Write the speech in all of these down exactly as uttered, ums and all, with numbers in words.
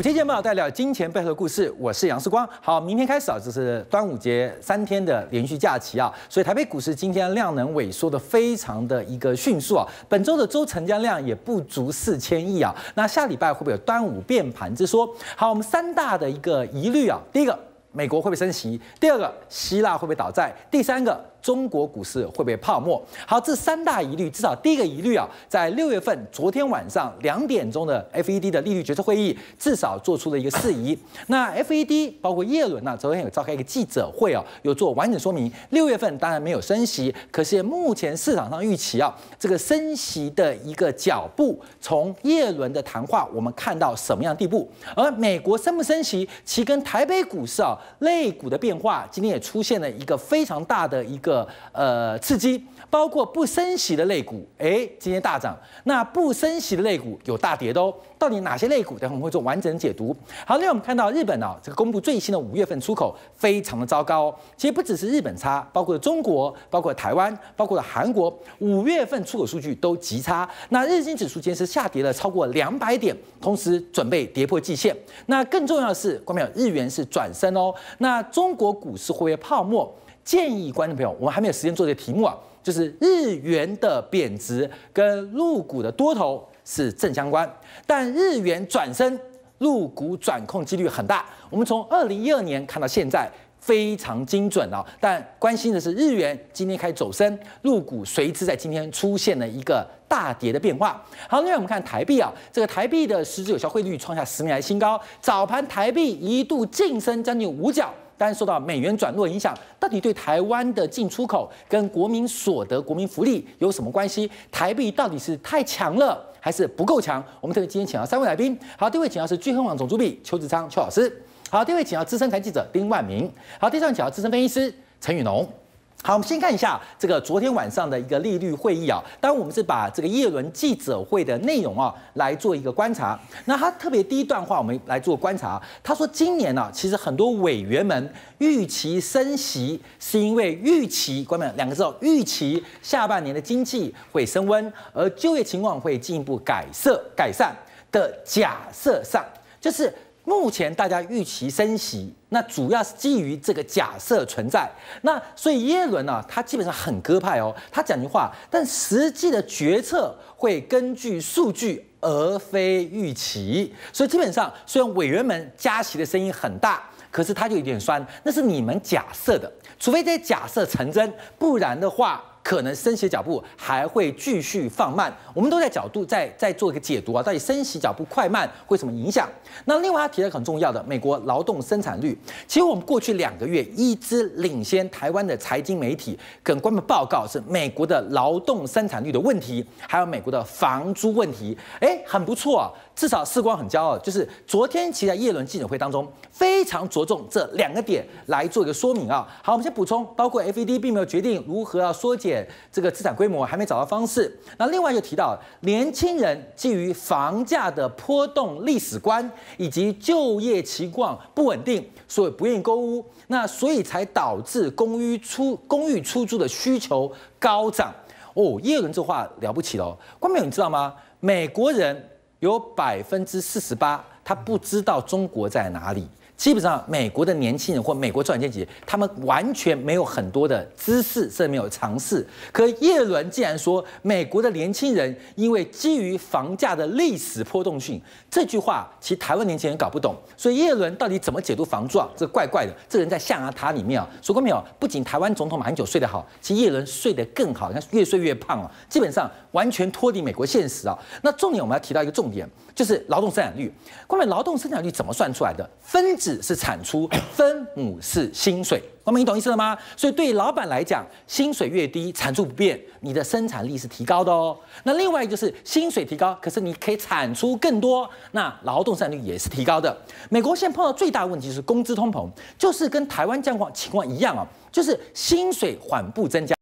五天见报带来金钱背后的故事，我是杨世光。好，明天开始啊，这是端午节三天的连续假期啊，所以台北股市今天量能萎缩的非常的一个迅速啊。本周的周成交量也不足四千亿啊。那下礼拜会不会有端午变盘之说？好，我们三大的一个疑虑啊，第一个，美国会不会升息？第二个，希腊会不会倒债？第三个，中国股市会不会泡沫？好，这三大疑虑，至少第一个疑虑啊，在六月份昨天晚上两点钟的 F E D 的利率决策会议，至少做出了一个释疑。那 F E D 包括耶伦呢、啊，昨天有召开一个记者会啊，有做完整说明。六月份当然没有升息，可是目前市场上预期啊，这个升息的一个脚步，从耶伦的谈话我们看到什么样的地步？而美国升不升息，其跟台北股市啊类股的变化，今天也出现了一个非常大的一个。 个呃刺激，包括不升息的类股，哎，今天大涨。那不升息的类股有大跌的哦。到底哪些类股？等会我们会做完整解读。好，另外我们看到日本啊，这个公布最新的五月份出口非常的糟糕哦。其实不只是日本差，包括中国、包括台湾、包括了韩国，五月份出口数据都极差。那日经指数今天是下跌了超过两百点，同时准备跌破季线。那更重要的是，观众朋友，日元是转升哦。那中国股市会不会泡沫？ 建议观众朋友，我们还没有时间做这个题目啊，就是日元的贬值跟陆股的多头是正相关，但日元转升，陆股转空几率很大。我们从二零一二年看到现在。 非常精准啊！但关心的是日元今天开始走升，陆股随之在今天出现了一个大跌的变化。好，另外我们看台币啊，这个台币的实质有效汇率创下十年来新高，早盘台币一度晋升将近五角，但受到美元转弱影响，到底对台湾的进出口跟国民所得、国民福利有什么关系？台币到底是太强了还是不够强？我们特别今天请到三位来宾，好，第一位请到是钜亨网总主笔邱志昌邱老师。 好，第一位请到资深财记者丁万明。好，第三位请到资深分析师陈雨农。好，我们先看一下这个昨天晚上的一个利率会议啊。当然，我们是把这个耶伦记者会的内容啊来做一个观察。那他特别第一段话，我们来做观察。他说，今年啊，其实很多委员们预期升息，是因为预期，关门两个字哦，预期下半年的经济会升温，而就业情况会进一步改善改善的假设上，就是。 目前大家预期升息，那主要是基于这个假设存在。那所以耶伦呢、啊，他基本上很鸽派哦，他讲句话，但实际的决策会根据数据而非预期。所以基本上，虽然委员们加息的声音很大，可是他就有点酸，那是你们假设的，除非这些假设成真，不然的话。 可能升息脚步还会继续放慢，我们都在角度在在做一个解读啊，到底升息脚步快慢会什么影响？那另外他提到很重要的美国劳动生产率，其实我们过去两个月一直领先台湾的财经媒体跟官媒报告是美国的劳动生产率的问题，还有美国的房租问题，哎，很不错啊，至少世光很骄傲，就是昨天其实在耶伦记者会当中非常着重这两个点来做一个说明啊。好，我们先补充，包括 F E D 并没有决定如何要缩减。 这个资产规模还没找到方式。那另外就提到，年轻人基于房价的波动历史观以及就业情况不稳定，所以不愿意购屋，那所以才导致公寓出公寓出租的需求高涨。哦，耶伦这话了不起喽！观众朋友，你知道吗？美国人有百分之四十八他不知道中国在哪里。 基本上，美国的年轻人或美国中产阶级，他们完全没有很多的知识，甚至没有尝试。可耶伦竟然说，美国的年轻人因为基于房价的历史波动性，这句话其实台湾年轻人搞不懂。所以耶伦到底怎么解读房租啊？这怪怪的。这个人在象牙塔里面啊，说过没有？不仅台湾总统马英九睡得好，其实耶伦睡得更好，你看越睡越胖啊，基本上完全脱离美国现实啊。那重点我们要提到一个重点，就是劳动生产率。关于劳动生产率怎么算出来的？分子。 是产出，分母是薪水。我们你懂意思了吗？所以对老板来讲，薪水越低，产出不变，你的生产力是提高的哦。那另外就是薪水提高，可是你可以产出更多，那劳动生产率也是提高的。美国现在碰到最大的问题是工资通膨，就是跟台湾这样情况一样啊，就是薪水缓步增加，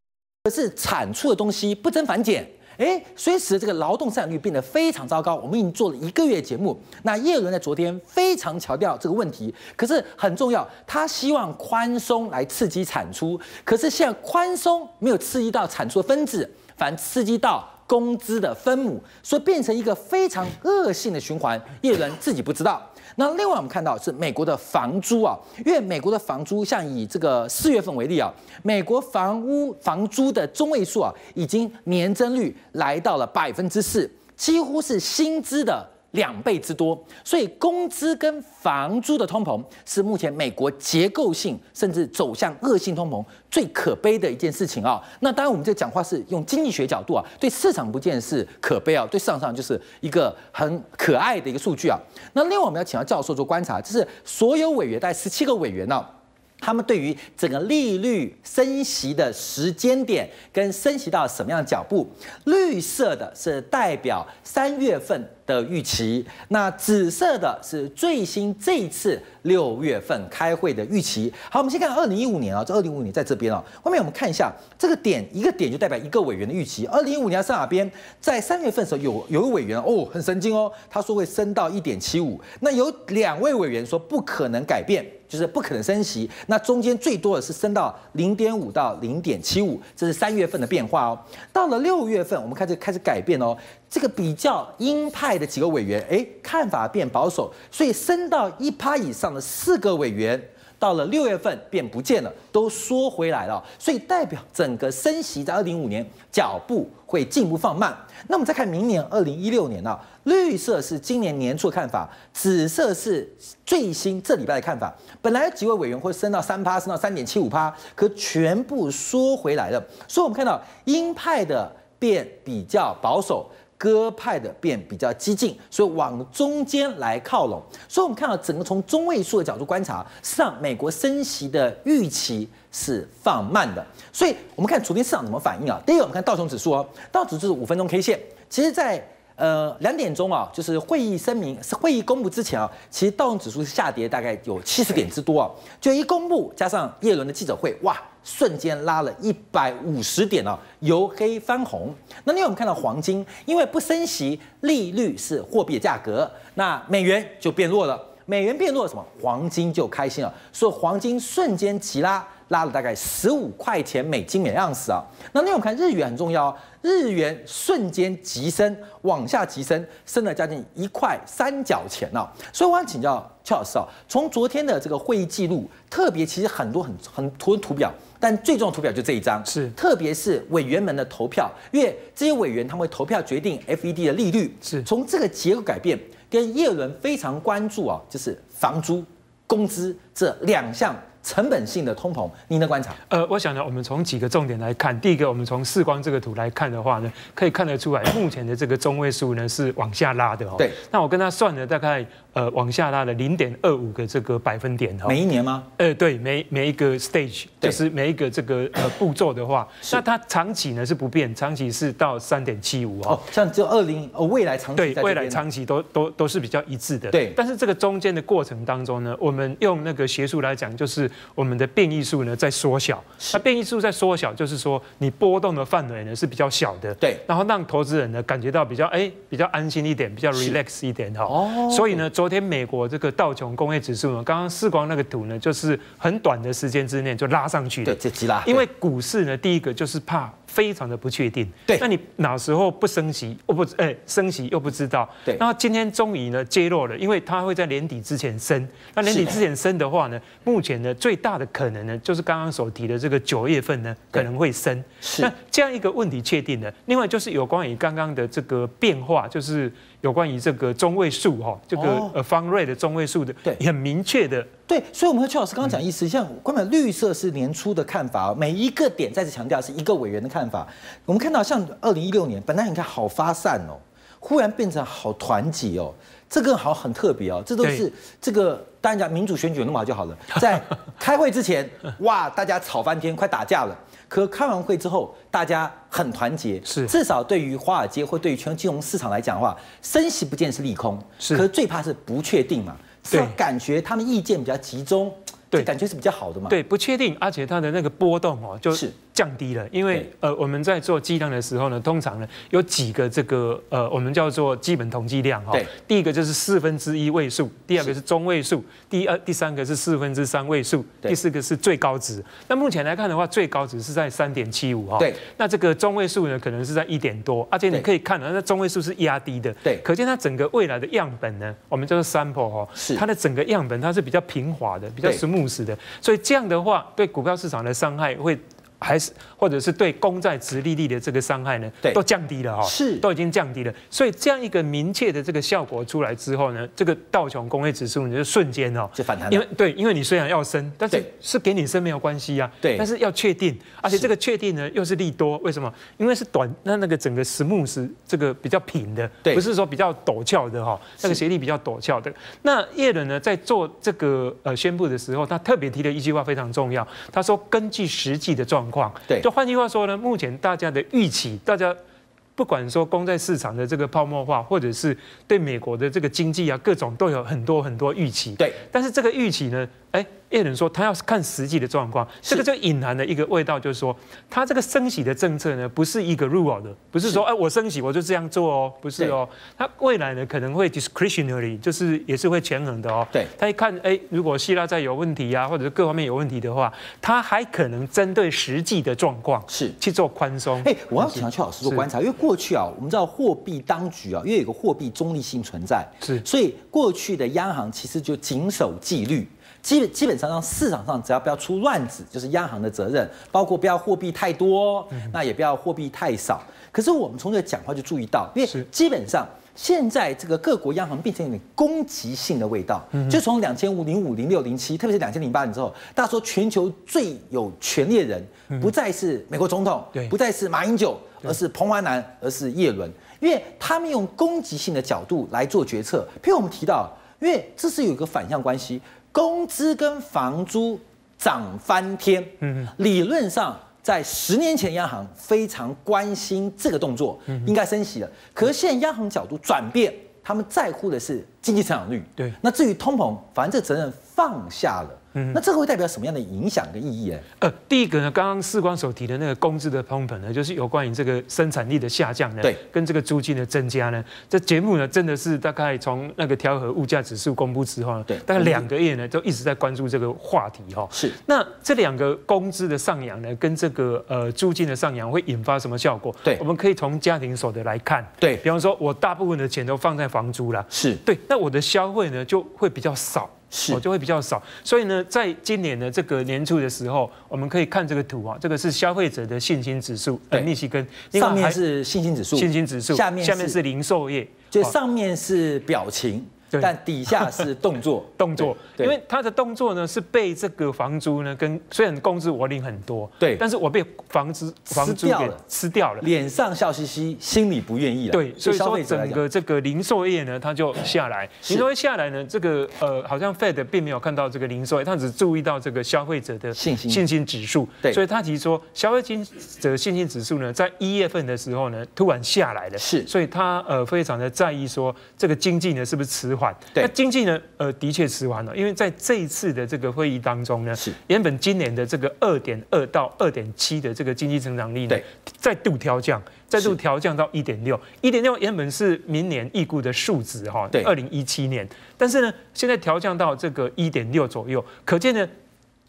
可是产出的东西不增反减。 哎，所以使这个劳动生产率变得非常糟糕。我们已经做了一个月节目，那耶伦在昨天非常强调这个问题，可是很重要，他希望宽松来刺激产出，可是现在宽松没有刺激到产出的分子，反而刺激到工资的分母，所以变成一个非常恶性的循环，业人自己不知道。那另外我们看到是美国的房租啊，因为美国的房租，像以这个四月份为例啊，美国房屋房租的中位数啊，已经年增率来到了百分之四，几乎是薪资的两倍之多，所以工资跟房租的通膨是目前美国结构性甚至走向恶性通膨最可悲的一件事情啊。那当然，我们这讲话是用经济学角度啊，对市场不见是可悲啊，对市场上就是一个很可爱的一个数据啊。那另外我们要请到教授做观察，就是所有委员，大概十七个委员呢、啊。他们对于整个利率升息的时间点跟升息到什么样的脚步，绿色的是代表三月份的预期，那紫色的是最新这一次六月份开会的预期。好，我们先看二零一五年啊，这二零一五年在这边啊，后面我们看一下这个点，一个点就代表一个委员的预期。二零一五年在哪边？在三月份的时候有有个委员哦，很神经哦，他说会升到一点七五，那有两位委员说不可能改变。就是不可能升息，那中间最多的是升到零点五到零点七五，这是三月份的变化哦。到了六月份，我们开始开始改变哦。这个比较鹰派的几个委员，哎，看法变保守，所以升到一趴以上的四个委员，到了六月份便不见了，都缩回来了。所以代表整个升息在二零一五年脚步会进一步放慢。那我们再看明年二零一六年啊，绿色是今年年初的看法，紫色是最新这礼拜的看法。本来几位委员会升到三趴，升到三点七五趴，可全部缩回来了。所以我们看到鹰派的变比较保守。鸽派的变比较激进，所以往中间来靠拢。所以我们看到整个从中位数的角度观察，实际上美国升息的预期是放慢的。所以我们看昨天市场怎么反应啊？第一个，我们看道琼指数哦，道指就是五分钟 K 线。其实，在呃两点钟啊，就是会议声明、会议公布之前啊，其实道琼指数是下跌大概有七十点之多啊。就一公布，加上耶伦的记者会，哇！瞬间拉了一百五十点啊，由黑翻红。那另外我们看到黄金，因为不升息，利率是货币的价格，那美元就变弱了。美元变弱了，什么？黄金就开心了，所以黄金瞬间急拉，拉了大概十五块钱美金每盎司啊。那另外我们看日元很重要，日元瞬间急升，往下急升，升了将近一块三角钱啊。所以我想请教邱老师啊，从昨天的这个会议记录，特别其实很多很很多图表。但最重要的图表就这一张，是特别是委员们的投票，因为这些委员他们会投票决定 F E D 的利率。是从这个结构改变，跟耶伦非常关注啊，就是房租、工资这两项成本性的通膨，您的观察？呃，我想呢，我们从几个重点来看，第一个，我们从视光这个图来看的话呢，可以看得出来，目前的这个中位数呢是往下拉的哦。对，那我跟他算了大概。呃，往下拉了零点二五个这个百分点哈，每一年吗？呃，对，每每一个 stage 就是每一个这个呃步骤的话，那它长期呢是不变，长期是到三点七五哦，像就二零呃未来长期对未来长期都都都是比较一致的。对，但是这个中间的过程当中呢，我们用那个学术来讲，就是我们的变异数呢在缩小，那变异数在缩小，就是说你波动的范围呢是比较小的，对，然后让投资人呢感觉到比较哎、欸、比较安心一点，比较 relax 一点哈。哦，所以呢昨昨天美国这个道琼工业指数呢，刚刚视光那个图呢，就是很短的时间之内就拉上去了。对，这急拉。因为股市呢，第一个就是怕非常的不确定。对，那你哪时候不升息，又不哎、欸、升息又不知道。对。然后今天终于呢揭露了，因为它会在年底之前升。那年底之前升的话呢，目前呢最大的可能呢，就是刚刚所提的这个九月份呢可能会升。是。那这样一个问题确定了。另外就是有关于刚刚的这个变化，就是。有关于这个中位数哈，这个呃方瑞的中位数的，对，很明确的。对，所以我们和邱老师刚刚讲意思，像关于绿色是年初的看法，每一个点再次强调是一个委员的看法。我们看到像二零一六年，本来你看好发散哦，忽然变成好团结哦，这个好很特别哦，这都是这个当然讲民主选举那么好就好了，在开会之前哇，大家吵翻天，快打架了。可开完会之后，大家很团结，是至少对于华尔街或对于全球金融市场来讲的话，升息不见是利空，是可是最怕是不确定嘛，对，感觉他们意见比较集中，对，感觉是比较好的嘛，对，不确定，而且它的那个波动哦，就是。降低了，因为呃我们在做计量的时候呢，通常呢有几个这个呃我们叫做基本统计量哈。第一个就是四分之一位数，第二个是中位数，第二第三个是四分之三位数，第四个是最高值。那目前来看的话，最高值是在三点七五哈。对。那这个中位数呢，可能是在一点多，而且你可以看到，那中位数是压低的。对。可见它整个未来的样本呢，我们叫做 sample 哈，它的整个样本它是比较平滑的，比较 smooth 的。所以这样的话，对股票市场的伤害会。 还是或者是对公债殖利率的这个伤害呢，都降低了哈、喔，是都已经降低了，所以这样一个明确的这个效果出来之后呢，这个道琼工业指数你就瞬间哦，就反弹，因为对，因为你虽然要升，但是是给你升没有关系啊，对，但是要确定，而且这个确定呢又是利多，为什么？因为是短，那那个整个 smooth 这个比较平的，不是说比较陡峭的哈、喔，那个协议比较陡峭的。那耶伦呢在做这个呃宣布的时候，他特别提了一句话非常重要，他说根据实际的状况。 对，就换句话说呢，目前大家的预期，大家不管说公债市场的这个泡沫化，或者是对美国的这个经济啊，各种都有很多很多预期。对，但是这个预期呢，哎、欸。 耶伦说，他要看实际的状况，这个就隐含了一个味道，就是说，他这个升息的政策呢，不是一个 rule 的，不是说，哎，我升息我就这样做哦，不是哦，他未来呢可能会 discretionary， 就是也是会权衡的哦。对，他一看，哎，如果希腊债有问题啊，或者是各方面有问题的话，他还可能针对实际的状况是去做宽松。哎，我要强调老师做观察，因为过去啊，我们知道货币当局啊，因为有个货币中立性存在，是，所以过去的央行其实就谨守纪律。 基本基本上，市场上只要不要出乱子，就是央行的责任，包括不要货币太多，那也不要货币太少。可是我们从这个讲话就注意到，因为基本上现在这个各国央行变成有点攻击性的味道，就从两千零五、零六、零七，特别是两千零八年之后，大家说全球最有权力的人不再是美国总统，不再是马英九，而是彭华南，而是耶伦，因为他们用攻击性的角度来做决策。譬如我们提到，因为这是有一个反向关系。 工资跟房租涨翻天，理论上在十年前央行非常关心这个动作，应该升息了。可是现在央行角度转变，他们在乎的是经济成长率。对，那至于通膨，反正这责任放下了。 那这个会代表什么样的影响跟意义呢？呃，第一个呢，刚刚士官所提的那个工资的通膨呢，就是有关于这个生产力的下降呢，对，跟这个租金的增加呢，这节目呢真的是大概从那个调和物价指数公布之后呢，对，大概两个月呢都一直在关注这个话题哈、喔。是，那这两个工资的上扬呢，跟这个呃租金的上扬会引发什么效果？对，我们可以从家庭所得来看，对，比方说我大部分的钱都放在房租啦，是对，那我的消费呢就会比较少。 我就会比较少，所以呢，在今年的这个年初的时候，我们可以看这个图啊，这个是消费者的信心指数，呃，密西根，上面是信心指数，信心指数，下面下面是零售业，就上面是表情，但底下是动作，动作，因为他的动作呢是被这个房租呢跟虽然工资我领很多，对，但是我被房租房租给吃掉了，脸上笑嘻嘻，心里不愿意了，对，所以说整个这个零售业呢，它就下来，零售业下来呢，这个呃好像 F E D 并没有看到这个零售业，它只注意到这个消费者的信心信心指数，对，所以他提说消费者信心指数呢，在一月份的时候呢，突然下来了，是，所以他呃非常的在意说这个经济呢是不是迟。 那经济呢？呃，的确迟缓了，因为在这一次的这个会议当中呢，原本今年的这个 二点二 到 二点七 的这个经济成长率呢，再度调降，再度调降到 一点六， 一点六 原本是明年预估的数值哈，对， 二零一七年，但是呢，现在调降到这个 一点六 左右，可见呢。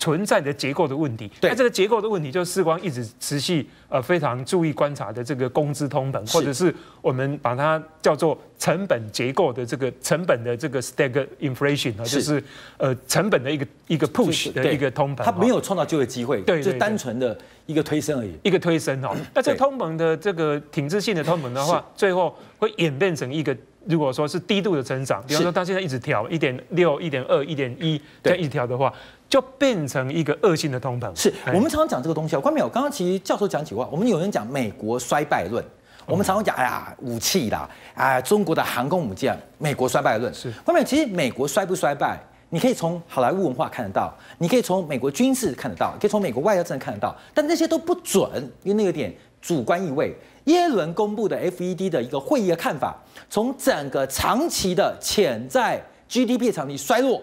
存在的结构的问题，那这个结构的问题，就是士官一直持续呃非常注意观察的这个工资通膨，或者是我们把它叫做成本结构的这个成本的这个 stag inflation 就是呃成本的一个一个 push 的一个通膨，它没有创造就业机会，对，就单纯的一个推升而已，一个推升哦。那这通膨的这个停滞性的通膨的话，最后会演变成一个。 如果说是低度的成长，比方说它现在一直调 一点六、一点二、一点一这样一直调的话，就变成一个恶性的通膨。是我们常常讲这个东西啊，关淼，我刚刚其实教授讲起话，我们有人讲美国衰败论，我们常常讲哎呀武器啦，哎中国的航空母舰，美国衰败论。是关淼，其实美国衰不衰败，你可以从好莱坞文化看得到，你可以从美国军事看得到，可以从美国外交政策看得到，但那些都不准，因为那有点主观意味。 耶伦公布的 F E D 的一个会议的看法，从整个长期的潜在 G D P 长期衰落，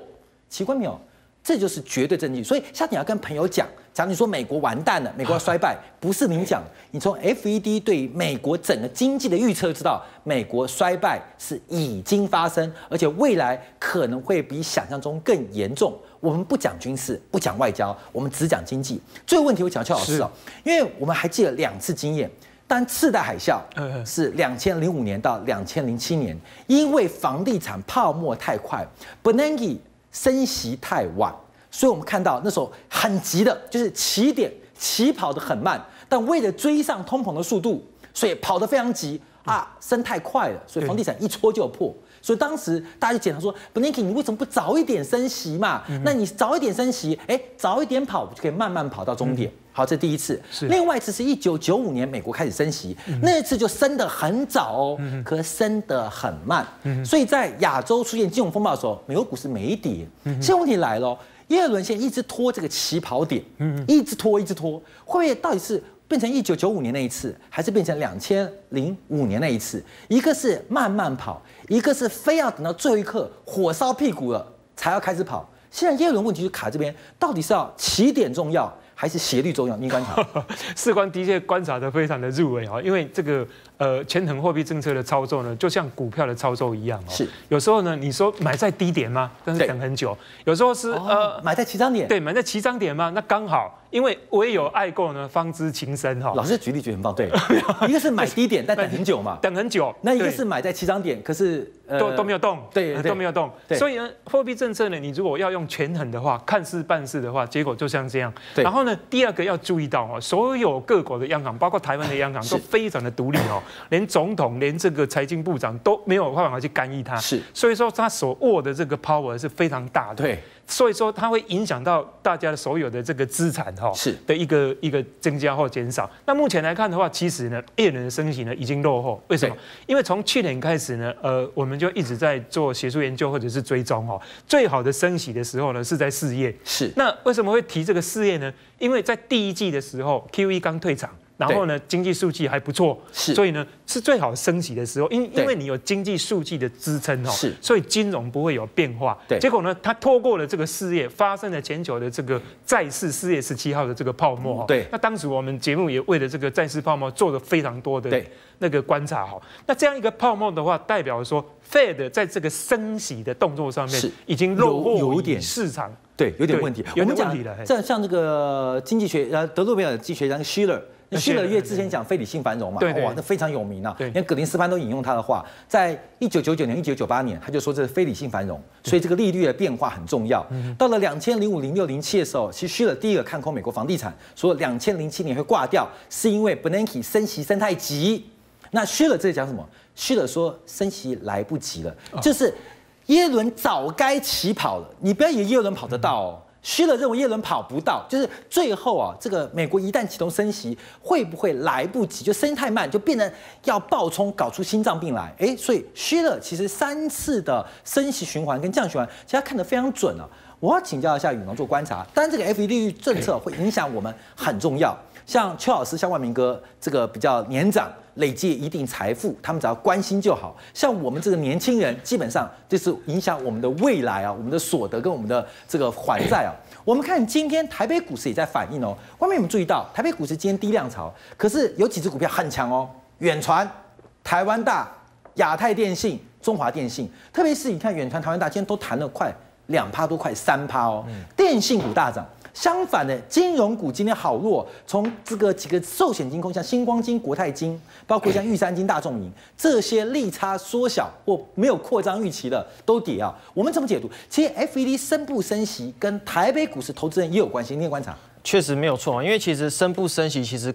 奇怪没有？这就是绝对证据。所以下次你要跟朋友讲，假如你说美国完蛋了，美国要衰败，不是您讲，你从 F E D 对美国整个经济的预测知道，美国衰败是已经发生，而且未来可能会比想象中更严重。我们不讲军事，不讲外交，我们只讲经济。最后问题我讲邱老师哦，因为我们还记得两次经验。 但次贷海啸是两千零五年到两千零七年，因为房地产泡沫太快 ，Bernanke 升息太晚，所以我们看到那时候很急的，就是起点起跑的很慢，但为了追上通膨的速度，所以跑得非常急啊，升太快了，所以房地产一戳就破。 所以当时大家就检讨说 ，Bernanke 你为什么不早一点升息嘛？嗯、那你早一点升息，哎、欸，早一点跑，我就可以慢慢跑到终点。嗯、好，这第一次。另外一次是一九九五年美国开始升息，嗯、那一次就升得很早哦，嗯、可升得很慢。嗯、所以在亚洲出现金融风暴的时候，美国股市没跌。嗯、现在问题来了，耶伦现在一直拖这个起跑点，嗯、一直拖，一直拖，会不会到底是？ 变成一九九五年那一次，还是变成两千零五年那一次？一个是慢慢跑，一个是非要等到最后一刻火烧屁股了才要开始跑。现在耶伦问题就卡这边，到底是要起点重要还是斜率重要？您观察，士官的确观察得非常的入微啊，因为这个呃权衡货币政策的操作呢，就像股票的操作一样哦。是，有时候呢，你说买在低点吗？但是等很久。有时候是、哦、呃买在起涨点，对，买在起涨点吗？那刚好。 因为唯有爱过呢，方知情深哈。老师举例举得很棒，对，一个是买低点，但等很久嘛，等很久。那一个是买在起涨点，可是都都没有动，对，都没有动。所以呢，货币政策呢，你如果要用权衡的话，看事办事的话，结果就像这样。然后呢，第二个要注意到哦，所有各国的央行，包括台湾的央行，都非常的独立哦，连总统、连这个财经部长都没有办法去干预它。是，所以说他所握的这个 power 是非常大的。对。 所以说，它会影响到大家所有的这个资产哈的一个一个增加或减少。那目前来看的话，其实呢，耶伦的升息呢已经落后。为什么？因为从去年开始呢，呃，我们就一直在做学术研究或者是追踪哈。最好的升息的时候呢是在四月。是。那为什么会提这个四月呢？因为在第一季的时候 ，Q E 刚退场。 然后呢，经济数据还不错，所以呢是最好升息的时候，因因为你有经济数据的支撑哦，所以金融不会有变化。结果呢，它拖过了这个事业，发生了全球的这个债市四月十七号的这个泡沫、哦。对，那当时我们节目也为了这个债市泡沫做了非常多的那个观察哈、哦。那这样一个泡沫的话，代表说 Fed 在这个升息的动作上面已经落后于市场。 对，有点问题。有点问题了。像像这个经济学，呃，德鲁贝尔经济学家 Shiller， Shiller 月之前讲非理性繁荣嘛，哇，那非常有名啊，连格林斯潘都引用他的话。在一九九九年、一九九八年，他就说这是非理性繁荣，所以这个利率的变化很重要。到了两千零五、零六、零七的时候，其实 Shiller 第一个看空美国房地产，说两千零七年会挂掉，是因为 Bernanke 升息升太急。那 Shiller 这里讲什么 ？Shiller 说升息来不及了，就是。 耶伦早该起跑了，你不要以为耶伦跑得到哦。Shiller认为耶伦跑不到，就是最后啊，这个美国一旦启动升息，会不会来不及？就升太慢，就变成要爆冲，搞出心脏病来。哎，所以Shiller其实三次的升息循环跟降息循环，其实他看得非常准啊。我要请教一下宇农做观察，当然这个 F E D 利率政策会影响我们，很重要。像邱老师、像万明哥这个比较年长。 累积一定财富，他们只要关心就好。像我们这个年轻人，基本上就是影响我们的未来啊，我们的所得跟我们的这个还债啊。我们看今天台北股市也在反映哦。外面有没有注意到，台北股市今天低量潮，可是有几只股票很强哦，远传、台湾大、亚太电信、中华电信，特别是你看远传、台湾大今天都弹了快两趴多，快三趴哦。电信股大涨。 相反的，金融股今天好弱，从这个几个寿险金控，像星光金、国泰金，包括像玉山金、大众银这些利差缩小或没有扩张预期的都跌啊。我们怎么解读？其实 F E D 升不升息跟台北股市投资人也有关系，你也观察，确实没有错，因为其实升不升息其实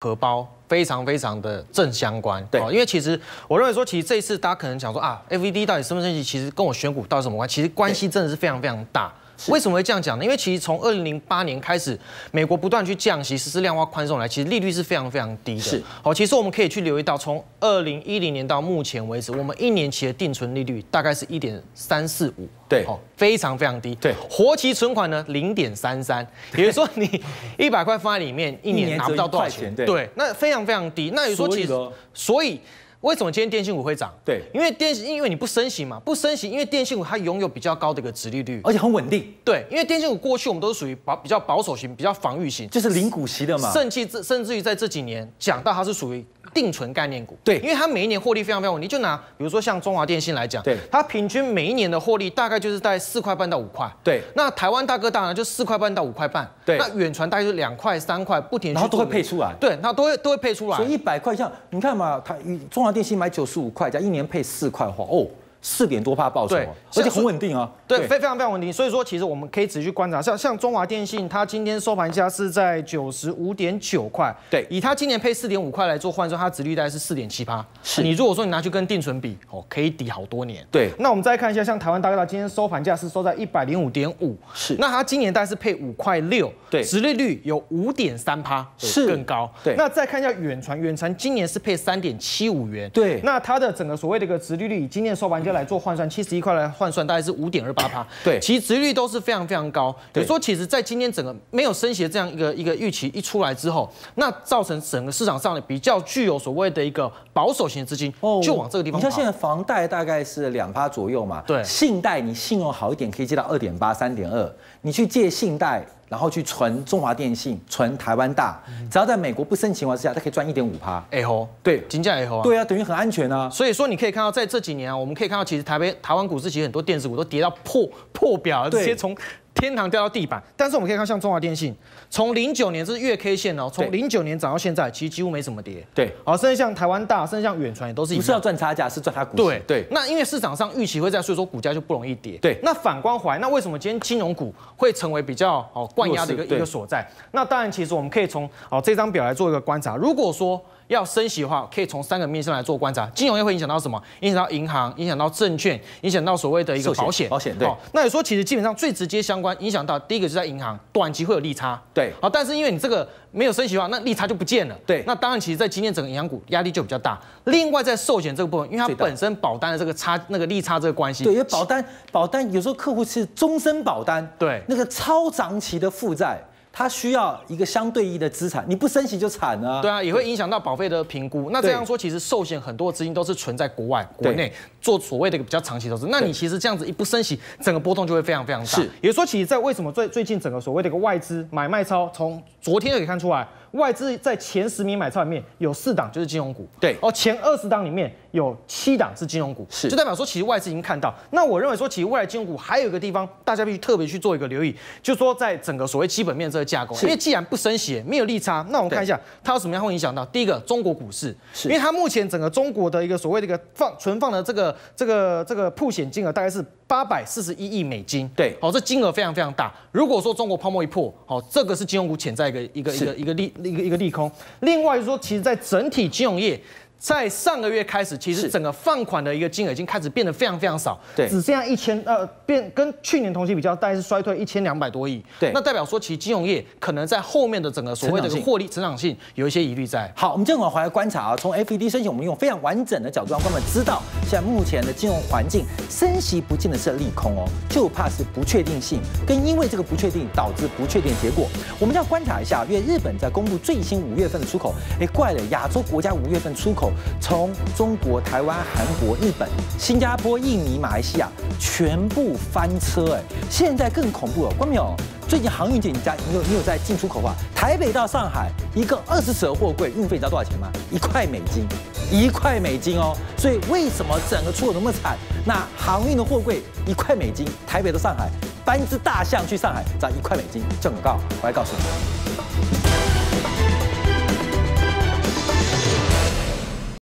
荷包。 非常非常的正相关，对，因为其实我认为说，其实这一次大家可能讲说啊 ，F E D 到底升不升息，其实跟我选股到底什么关系？其实关系真的是非常非常大。为什么会这样讲呢？因为其实从二零零八年开始，美国不断去降息、实施量化宽松来，其实利率是非常非常低的。是，好，其实我们可以去留意到，从二零一零年到目前为止，我们一年期的定存利率大概是一点三四五，对，哦，非常非常低。对，活期存款呢零点三三，也就是说你一百块放在里面，一年拿不到多少钱，对，那非常。 非常非常低，那也说其实，所以为什么今天电信股会涨？对，因为电因为你不升息嘛，不升息，因为电信股它拥有比较高的一个殖利率，而且很稳定。对，因为电信股过去我们都是属于保比较保守型、比较防御型，就是零股息的嘛。甚至甚至于在这几年讲到它是属于定存概念股，对，因为它每一年获利非常非常稳定。就拿比如说像中华电信来讲，对，它平均每一年的获利大概就是在四块半到五块，对。那台湾大哥大呢，就四块半到五块半，对。那远传大概就是两块三块，不停，然后都会配出来，对，它都会都会配出来。所以一百块像你看嘛，它中华电信买九十五块，加一年配四块花哦。四点多趴报酬，而且很稳定啊，对，非常非常稳定。所以说，其实我们可以仔细观察，像像中华电信，它今天收盘价是在九十五点九块，对，以它今年配四点五块来做换算，它殖利率大概是四点七趴。是，你如果说你拿去跟定存比，哦，可以抵好多年。对，那我们再看一下，像台湾大哥大今天收盘价是收在一百零五点五，是，那它今年大概是配五块六，对，殖利率有五点三趴，是更高。对，那再看一下远传，远传今年是配三点七五元，对，那它的整个所谓的一个殖利率，以今年收盘价来做换算，七十一块来换算，大概是五点二八趴。对，其实殖利率都是非常非常高。你说，其实，在今天整个没有升息的这样一个一个预期一出来之后，那造成整个市场上的比较具有所谓的一个保守型的资金，就往这个地方跑。你像现在房贷大概是两趴左右嘛，对，信贷你信用好一点可以借到二点八、三点二，你去借信贷。然后去存中华电信，存台湾大，只要在美国不升息情况之下，它可以赚一点五趴。哎吼，对，金价哎吼啊，对啊，等于很安全啊。所以说你可以看到，在这几年啊，我们可以看到，其实台北台湾股市其实很多电子股都跌到破破表，直接从天堂掉到地板。但是我们可以看，像中华电信，从零九年这是月 K 线哦，从零九年涨到现在，其实几乎没怎么跌。对，好，甚至像台湾大，甚至像远传也都是一样。不是要赚差价，是赚它股息。对对。那因为市场上预期会在，所以说股价就不容易跌。对。那反观回来，那为什么今天金融股会成为比较哦灌压的一个一个所在？那当然，其实我们可以从哦这张表来做一个观察。如果说要升息的话，可以从三个面向来做观察。金融业会影响到什么？影响到银行，影响到证券，影响到所谓的一个保险。保险对。那你说，其实基本上最直接相关影响到第一个就是在银行，短期会有利差。对。好，但是因为你这个没有升息的话，那利差就不见了。对。那当然，其实在今天整个银行股压力就比较大。另外，在寿险这个部分，因为它本身保单的这个差那个利差这个关系。对，因为保单保单有时候客户是终身保单。对。那个超长期的负债。它需要一个相对应的资产，你不升息就惨啊！对啊，也会影响到保费的评估。那这样说，其实寿险很多资金都是存在国外、国内做所谓的比较长期投资。那你其实这样子一不升息，整个波动就会非常非常大。是，也就是说，其实在为什么最最近整个所谓的一个外资买卖超，从昨天就可以看出来，外资在前十名买超里面有四档就是金融股，对，哦，前二十档里面有七档是金融股，是，就代表说其实外资已经看到。那我认为说，其实未来金融股还有一个地方大家必须特别去做一个留意，就是说在整个所谓基本面这。架构，因为既然不升息，没有利差，那我们看一下它有什么样会影响到。第一个，中国股市，因为它目前整个中国的一个所谓的一个放存放的这个这个这个曝险金额大概是八百四十一亿美金，对，好，这金额非常非常大。如果说中国泡沫一破，好，这个是金融股潜在一个一个一个一个利一个一个利空。另外就是说，其实在整体金融业。在上个月开始，其实整个放款的一个金额已经开始变得非常非常少，对，只剩下一千呃，变跟去年同期比较，大概是衰退一千两百多亿，对，那代表说其实金融业可能在后面的整个所谓的获利成长性有一些疑虑在。好，我们这会儿回来观察啊，从 F E D 升息，我们用非常完整的角度让观众知道，现在目前的金融环境升息不见得是利空哦，就怕是不确定性，跟因为这个不确定导致不确定结果。我们要观察一下，因为日本在公布最新五月份的出口，哎，怪了，亚洲国家五月份出口。从中国、台湾、韩国、日本、新加坡、印尼、马来西亚全部翻车，哎，现在更恐怖了。关淼，最近航运界你家你有你有在进出口化？台北到上海一个二十尺的货柜运费你知道多少钱吗？一块美金，一块美金哦。所以为什么整个出口那么惨？那航运的货柜一块美金，台北到上海搬一只大象去上海，只要一块美金，这广告我来告诉你。